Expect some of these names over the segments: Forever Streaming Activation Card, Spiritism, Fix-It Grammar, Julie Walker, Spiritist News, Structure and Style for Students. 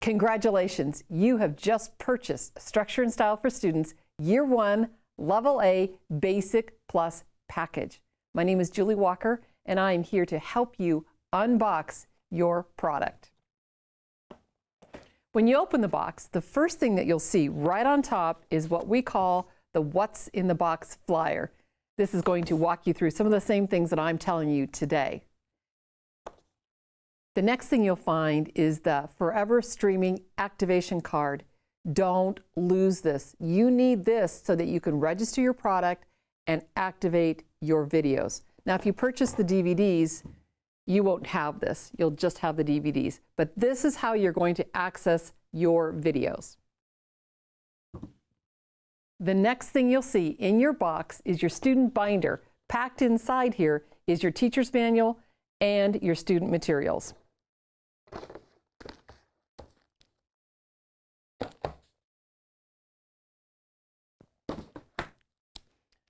Congratulations, you have just purchased Structure and Style for Students Year 1 Level A Basic Plus Package. My name is Julie Walker, and I am here to help you unbox your product. When you open the box, the first thing that you'll see right on top is what we call the What's in the Box flyer. This is going to walk you through some of the same things that I'm telling you today. The next thing you'll find is the Forever Streaming Activation Card. Don't lose this. You need this so that you can register your product and activate your videos. Now, if you purchase the DVDs, you won't have this. You'll just have the DVDs. But this is how you're going to access your videos. The next thing you'll see in your box is your student binder. Packed inside here is your teacher's manual and your student materials.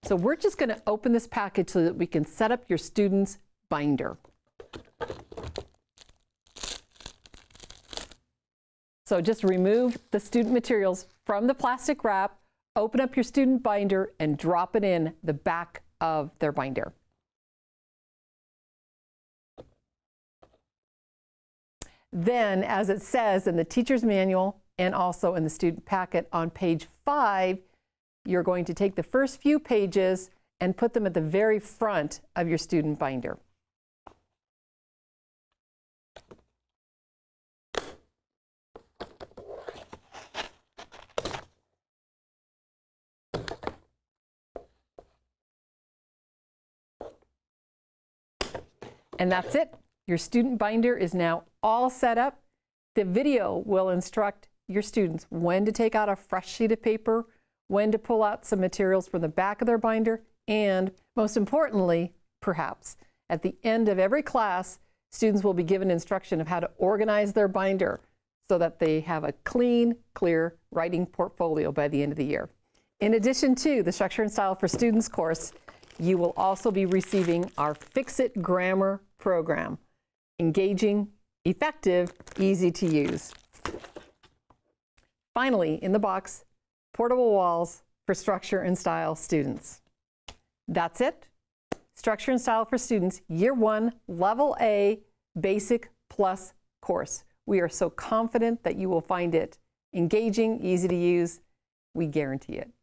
So we're just going to open this package so that we can set up your student's binder. So just remove the student materials from the plastic wrap, open up your student binder, and drop it in the back of their binder. Then, as it says in the teacher's manual and also in the student packet on page 5, you're going to take the first few pages and put them at the very front of your student binder. And that's it. Your student binder is now all set up. The video will instruct your students when to take out a fresh sheet of paper, when to pull out some materials from the back of their binder, and most importantly, perhaps, at the end of every class, students will be given instruction of how to organize their binder so that they have a clean, clear writing portfolio by the end of the year. In addition to the Structure and Style for Students course, you will also be receiving our Fix-It Grammar program. Engaging, effective, easy to use. Finally, in the box, portable walls for Structure and Style students. That's it. Structure and Style for Students Year 1 Level A Basic Plus course. We are so confident that you will find it engaging, easy to use. We guarantee it.